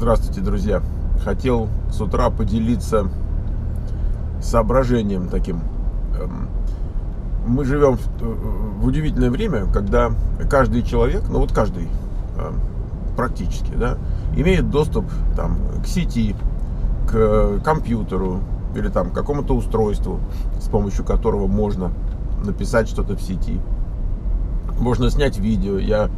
Здравствуйте, друзья! Хотел с утра поделиться соображением таким. Мы живем в удивительное время, когда каждый человек, ну вот каждый практически, да, имеет доступ там к сети, к компьютеру или там к какому-то устройству, с помощью которого можно написать что-то в сети. Можно снять видео. Я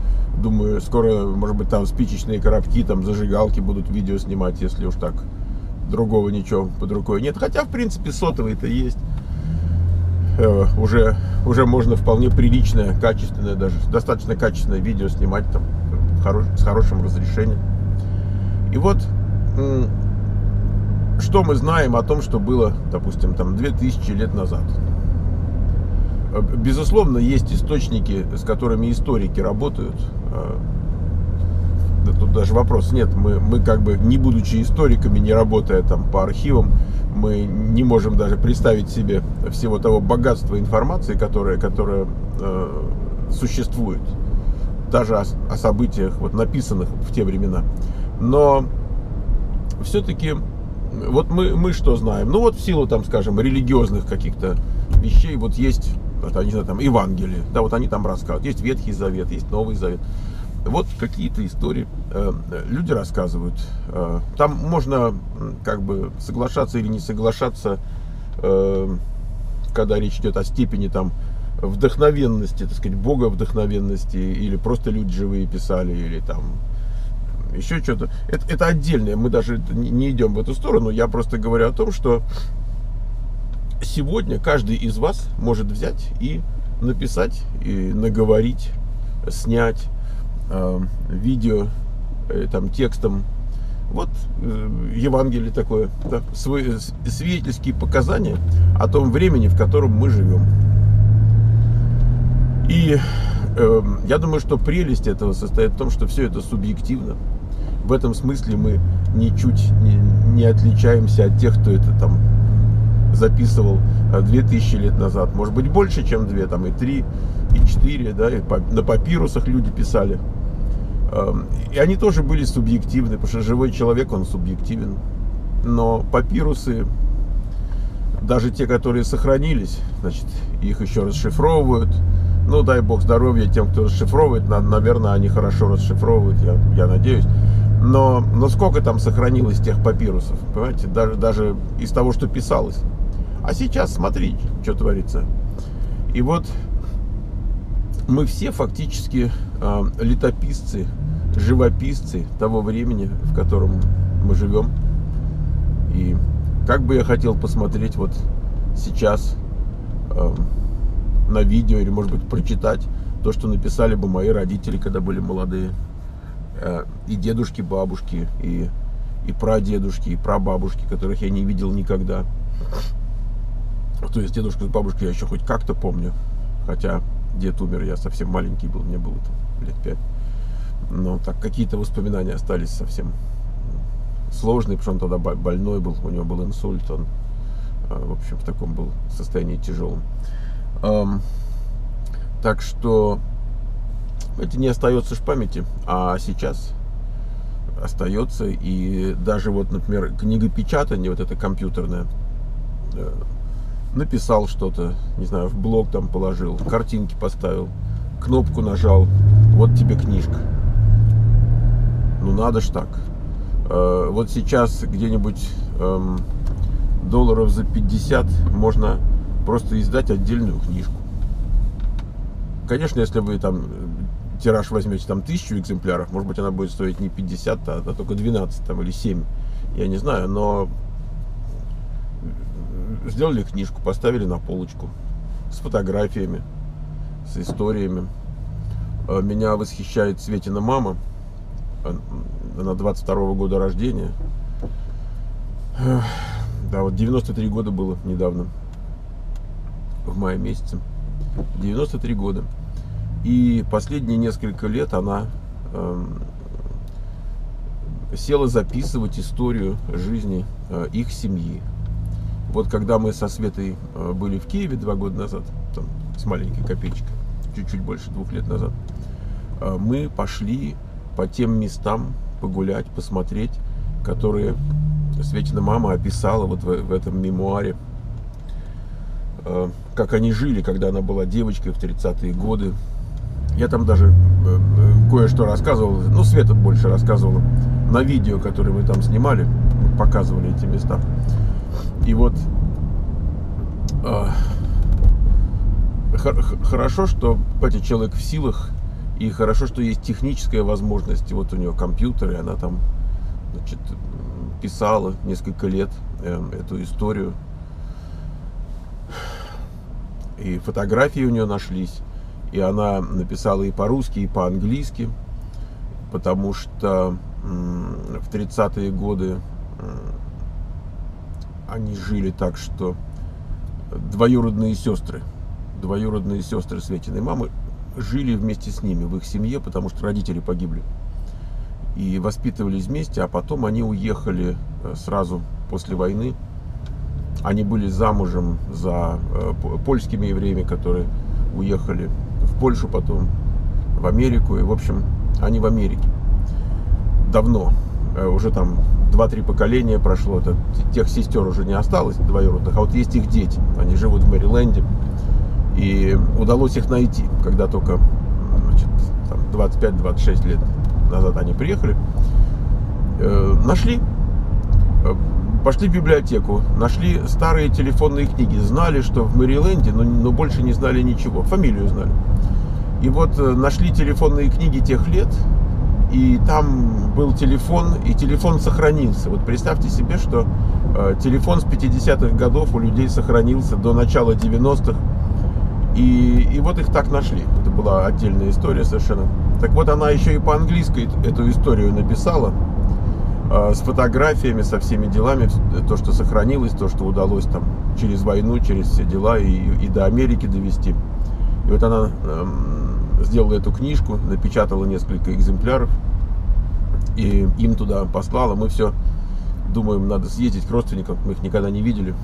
думаю, скоро, может быть, там спичечные коробки, там зажигалки будут видео снимать, если уж так другого ничего под рукой нет. Хотя, в принципе, сотовый-то есть. Уже можно вполне приличное, качественное, даже достаточно качественное видео снимать там с хорошим разрешением. И вот что мы знаем о том, что было, допустим, там 2000 лет назад. Безусловно, есть источники, с которыми историки работают. Да тут даже вопрос нет. Мы как бы, не будучи историками, не работая там по архивам, мы не можем даже представить себе всего того богатства информации, которое существует, даже о событиях, вот, написанных в те времена. Но все-таки вот мы что знаем? Ну вот в силу, там, скажем, религиозных каких-то вещей, вот есть... Они, не знаю, там Евангелие, да, вот они там рассказывают. Есть Ветхий Завет, есть Новый Завет. Вот какие-то истории люди рассказывают. Там можно как бы соглашаться или не соглашаться, когда речь идет о степени там вдохновенности, так сказать, Бога вдохновенности, или просто люди живые писали, или там еще что-то. Это отдельное, мы даже не идем в эту сторону. Я просто говорю о том, что сегодня каждый из вас может взять и написать, и наговорить, снять видео там текстом. Вот Евангелие такое, да, свидетельские показания о том времени, в котором мы живем. И я думаю, что прелесть этого состоит в том, что все это субъективно. В этом смысле мы ничуть не отличаемся от тех, кто это там записывал 2000 лет назад, может быть, больше, чем 2, там и 3, и 4, да, и на папирусах люди писали. И они тоже были субъективны, потому что живой человек, он субъективен. Но папирусы, даже те, которые сохранились, значит, их еще расшифровывают. Ну, дай бог здоровья тем, кто расшифровывает. Наверное, они хорошо расшифровывают, я надеюсь. Но сколько там сохранилось тех папирусов, понимаете, даже из того, что писалось. А сейчас смотри, что творится. И вот мы все фактически летописцы, живописцы того времени, в котором мы живем. И как бы я хотел посмотреть вот сейчас на видео, или, может быть, прочитать то, что написали бы мои родители, когда были молодые. И дедушки, бабушки, и прадедушки, и прабабушки, которых я не видел никогда. То есть дедушку с бабушкой я еще хоть как-то помню. Хотя дед умер, я совсем маленький был, мне было там лет 5. Но так какие-то воспоминания остались совсем сложные, потому что он тогда больной был, у него был инсульт, он, в общем, в таком был состоянии тяжелом. Так что... Это не остается в памяти, а сейчас остается. И даже вот, например, книгопечатание, вот это компьютерное, написал что-то, не знаю, в блог там положил, картинки поставил, кнопку нажал, вот тебе книжка. Ну надо ж так. Вот сейчас где-нибудь долларов за 50 можно просто издать отдельную книжку. Конечно, если вы там тираж возьмете там 1000 экземпляров, может быть, она будет стоить не 50, а только 12 там, или 7, я не знаю, но сделали книжку, поставили на полочку с фотографиями, с историями. Меня восхищает Светина мама, она 22-го года рождения, да, вот 93 года было недавно, в мае месяце, 93 года. И последние несколько лет она села записывать историю жизни их семьи. Вот когда мы со Светой были в Киеве 2 года назад, там, с маленькой копеечкой, чуть-чуть больше 2 лет назад, мы пошли по тем местам погулять, посмотреть, которые Светина мама описала вот в этом мемуаре, как они жили, когда она была девочкой в 30-е годы. Я там даже кое-что рассказывал, ну, Света больше рассказывала, на видео, которое мы там снимали, показывали эти места. И вот хорошо, что человек в силах, и хорошо, что есть техническая возможность. И вот у нее компьютер, и она там, значит, писала несколько лет эту историю. И фотографии у нее нашлись. И она написала и по-русски, и по-английски, потому что в 30-е годы они жили так, что двоюродные сестры Светиной мамы жили вместе с ними в их семье, потому что родители погибли. И воспитывались вместе, а потом они уехали сразу после войны. Они были замужем за польскими евреями, которые уехали в Польшу, потом в Америку. И, в общем, они в Америке давно. Уже там 2-3 поколения прошло. Это, тех сестер уже не осталось, двоюродных. А вот есть их дети. Они живут в Мэриленде. И удалось их найти, когда только 25-26 лет назад они приехали. Нашли. Пошли в библиотеку, нашли старые телефонные книги, знали, что в Мэриленде, но больше не знали ничего, фамилию знали. И вот нашли телефонные книги тех лет, и там был телефон, и телефон сохранился. Вот представьте себе, что телефон с 50-х годов у людей сохранился до начала 90-х, и вот их так нашли. Это была отдельная история совершенно. Так вот, она еще и по-английски эту историю написала, с фотографиями, со всеми делами, то, что сохранилось, то, что удалось там через войну, через все дела и до Америки довести. И вот она сделала эту книжку, напечатала несколько экземпляров и им туда послала. Мы все думаем, надо съездить к родственникам, мы их никогда не видели.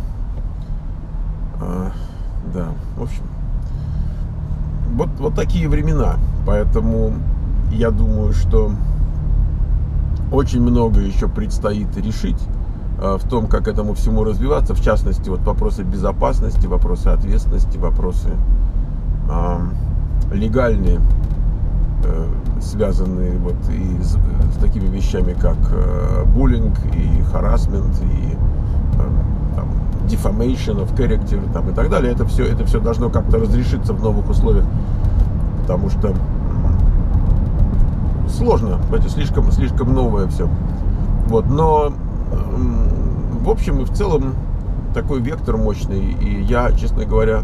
Да, в общем, вот такие времена. Поэтому я думаю, что очень много еще предстоит решить в том, как этому всему развиваться, в частности, вот вопросы безопасности, вопросы ответственности, вопросы легальные, связанные вот и с такими вещами, как буллинг, и харассмент, и defamation of character, там, и так далее. Это все должно как-то разрешиться в новых условиях, потому что сложно, это слишком новое все. Вот, но в общем и в целом такой вектор мощный. И я, честно говоря,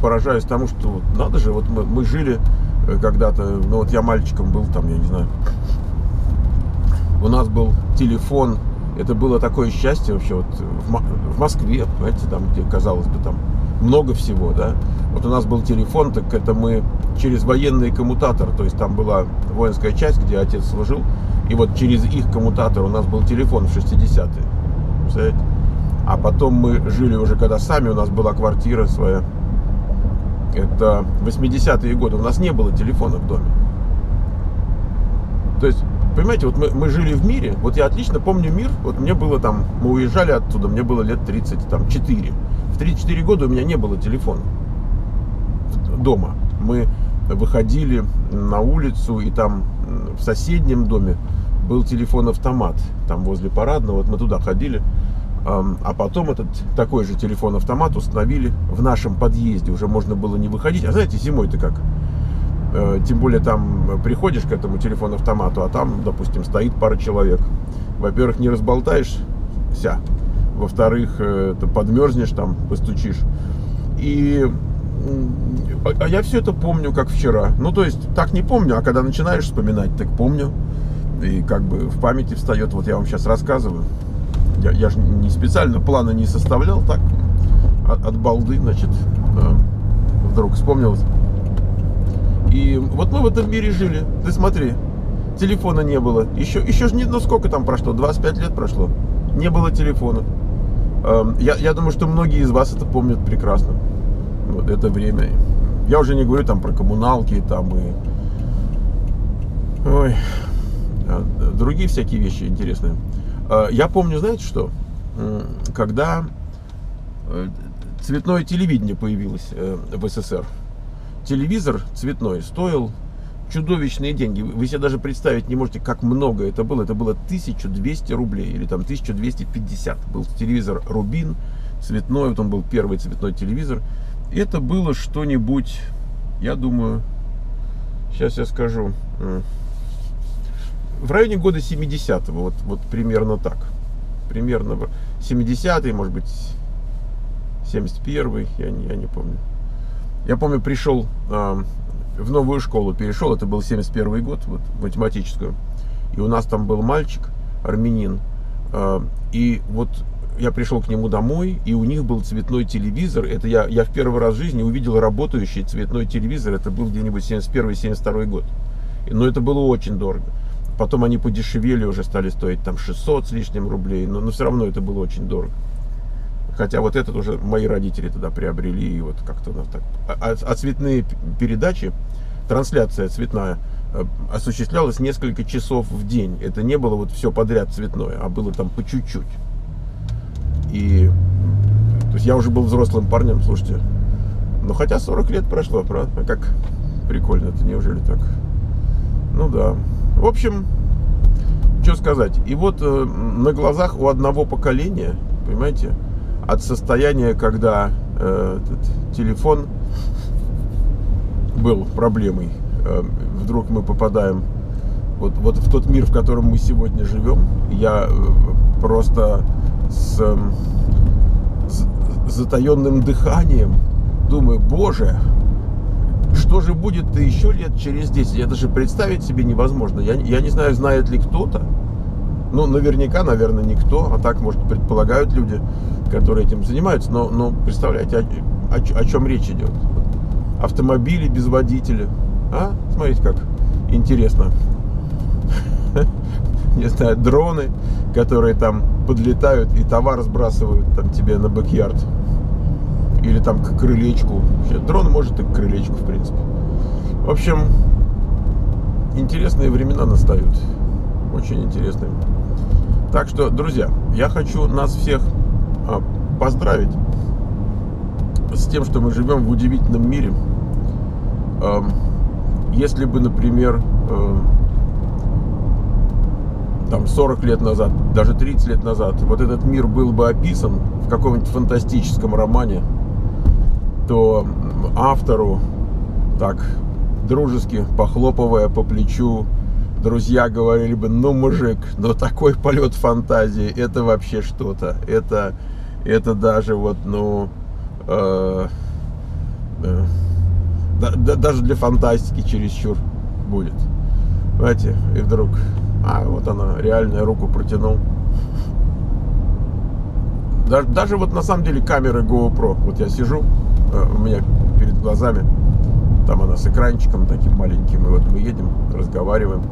поражаюсь тому, что надо же, вот мы жили когда-то, ну вот я мальчиком был, там, я не знаю, у нас был телефон, это было такое счастье вообще, вот в Москве, понимаете, там, где, казалось бы, там много всего, да. Вот у нас был телефон, так это мы через военный коммутатор, то есть там была воинская часть, где отец служил, и вот через их коммутатор у нас был телефон в 60-е, представляете? А потом мы жили уже, когда сами, у нас была квартира своя, это 80-е годы, у нас не было телефона в доме. То есть, понимаете, вот мы жили в мире, вот я отлично помню мир, вот мне было там, мы уезжали оттуда, мне было лет 34. В 34 года у меня не было телефона дома. Мы выходили на улицу, и там в соседнем доме был телефон-автомат. Там возле парадного, вот мы туда ходили. А потом этот такой же телефон-автомат установили в нашем подъезде. Уже можно было не выходить. А знаете, зимой-то как? Тем более там приходишь к этому телефон-автомату, а там, допустим, стоит пара человек. Во-первых, не разболтаешься. Во-вторых, ты подмерзнешь там, постучишь. А я все это помню, как вчера. Ну, то есть, так не помню, а когда начинаешь вспоминать, так помню. И как бы в памяти встает. Вот я вам сейчас рассказываю. Я же не специально планы не составлял, так, от балды, значит, вдруг вспомнилось. И вот мы в этом мире жили. Ты смотри, телефона не было. Еще же не, ну, сколько там прошло? 25 лет прошло. Не было телефона. Я думаю, что многие из вас это помнят прекрасно. Вот это время. Я уже не говорю там про коммуналки, там и... Ой. другие всякие вещи интересные. Я помню, знаете что? Когда цветное телевидение появилось в СССР, телевизор цветной стоил чудовищные деньги. Вы себе даже представить не можете, как много это было. Это было 1200 рублей или там 1250. Был телевизор «Рубин» цветной, вот он был первый цветной телевизор. Это было что-нибудь, я думаю, сейчас я скажу, в районе года 70-го, вот примерно так. Примерно 70-й, может быть, 71-й, я не помню. Я помню, пришел в новую школу, перешел, это был 71-й год, вот, математическую. И у нас там был мальчик, армянин, и вот я пришел к нему домой, и у них был цветной телевизор. Это я в первый раз в жизни увидел работающий цветной телевизор. Это был где-нибудь 71-72 год. Но это было очень дорого. Потом они подешевели, уже стали стоить там 600 с лишним рублей. Но все равно это было очень дорого. Хотя вот этот уже мои родители тогда приобрели. И вот как-то так. А цветные передачи, трансляция цветная, осуществлялась несколько часов в день. Это не было вот все подряд цветное, а было там по чуть-чуть. И то есть я уже был взрослым парнем, слушайте. Ну хотя 40 лет прошло, правда? Как прикольно, это неужели так? Ну да. В общем, что сказать. И вот на глазах у одного поколения, понимаете, от состояния, когда этот телефон был проблемой, вдруг мы попадаем вот в тот мир, в котором мы сегодня живем. Я просто с затаенным дыханием думаю, боже, что же будет-то еще лет через 10? Я даже представить себе невозможно. Я не знаю, знает ли кто-то. Ну, наверняка, наверное, никто. А так, может, предполагают люди, которые этим занимаются. Но представляете, о чем речь идет? Автомобили без водителя. А? Смотрите, как интересно. Не знаю, дроны, которые там подлетают и товар сбрасывают там тебе на бэк-ярд или там к крылечку. Вообще, дрон может и к крылечку, в принципе. В общем, интересные времена настают, очень интересные. Так что, друзья, я хочу нас всех поздравить с тем, что мы живем в удивительном мире. Если бы, например, там 40 лет назад, даже 30 лет назад, вот этот мир был бы описан в каком-нибудь фантастическом романе, то автору, так дружески похлопывая по плечу, друзья говорили бы: ну, мужик, но такой полет фантазии, это вообще что-то, это даже вот, ну, даже для фантастики чересчур будет. Знаете, и вдруг... А, вот она, реальная, руку протянул. Даже вот на самом деле камеры GoPro. Вот я сижу, у меня перед глазами, там она с экранчиком таким маленьким. И вот мы едем, разговариваем.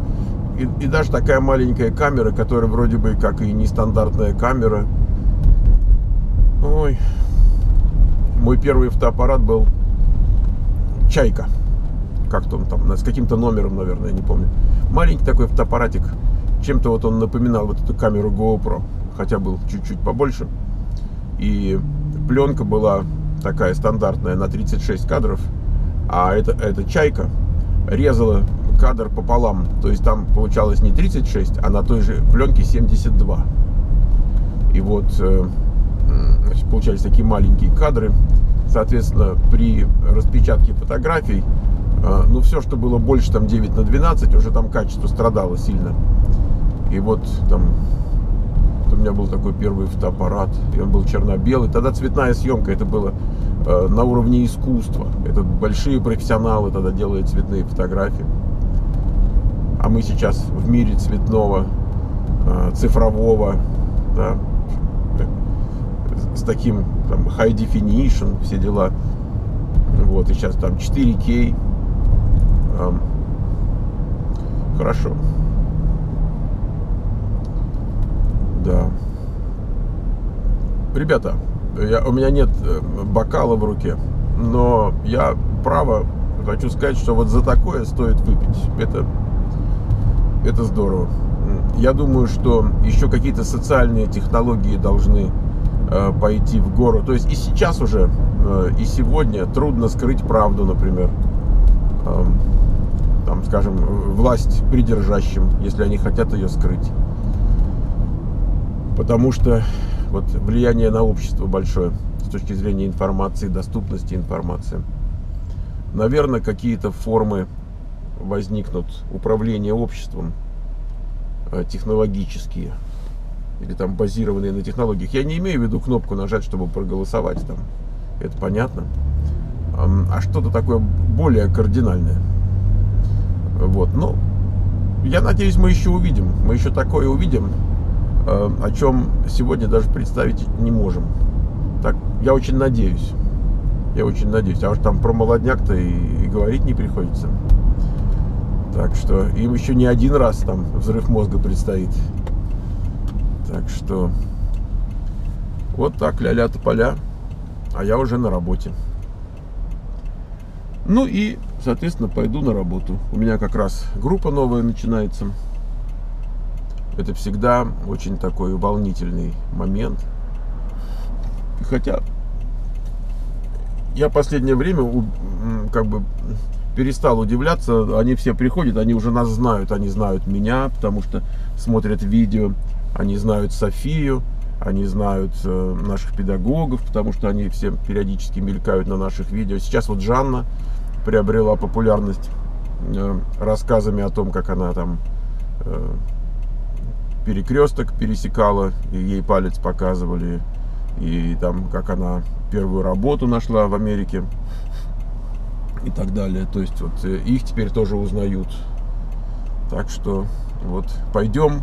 И даже такая маленькая камера, которая вроде бы как и нестандартная камера. Ой. Мой первый фотоаппарат был «Чайка». Как-то он там, с каким-то номером, наверное, я не помню. Маленький такой фотоаппаратик. Чем-то вот он напоминал вот эту камеру GoPro, хотя был чуть-чуть побольше. И пленка была такая стандартная, на 36 кадров. А эта «Чайка» резала кадр пополам. То есть там получалось не 36, а на той же пленке 72. И вот, значит, получались такие маленькие кадры. Соответственно, при распечатке фотографий, ну, все, что было больше там 9 на 12, уже там качество страдало сильно. И вот там у меня был такой первый фотоаппарат, и он был черно-белый. Тогда цветная съемка, это было на уровне искусства. Это большие профессионалы тогда делали цветные фотографии. А мы сейчас в мире цветного, цифрового, да, с таким там high definition, все дела. Вот, и сейчас там 4K. Хорошо. Да. Ребята, у меня нет бокала в руке, но я право хочу сказать, что вот за такое стоит выпить. Это здорово. Я думаю, что еще какие-то социальные технологии должны пойти в гору. То есть и сейчас уже, и сегодня трудно скрыть правду, например. Там, скажем, власть придержащим, если они хотят ее скрыть. Потому что вот влияние на общество большое с точки зрения информации, доступности информации. Наверное, какие-то формы возникнут управления обществом, технологические или там базированные на технологиях. Я не имею в виду кнопку нажать, чтобы проголосовать там. Это понятно. А что-то такое более кардинальное. Вот. Ну, я надеюсь, мы еще увидим. Мы еще такое увидим, о чем сегодня даже представить не можем. Так, я очень надеюсь. Я очень надеюсь. А уж там про молодняк-то и говорить не приходится. Так что им еще не один раз там взрыв мозга предстоит. Так что вот так, ля-ля тополя. А я уже на работе. Ну и, соответственно, пойду на работу. У меня как раз группа новая начинается. Это всегда очень такой волнительный момент. Хотя я последнее время как бы перестал удивляться. Они все приходят, они уже нас знают. Они знают меня, потому что смотрят видео. Они знают Софию, они знают наших педагогов, потому что они все периодически мелькают на наших видео. Сейчас вот Жанна приобрела популярность рассказами о том, как она там перекресток пересекала, и ей палец показывали, и там как она первую работу нашла в Америке и так далее. То есть вот их теперь тоже узнают. Так что вот пойдем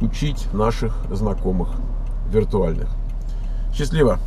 учить наших знакомых виртуальных. Счастливо!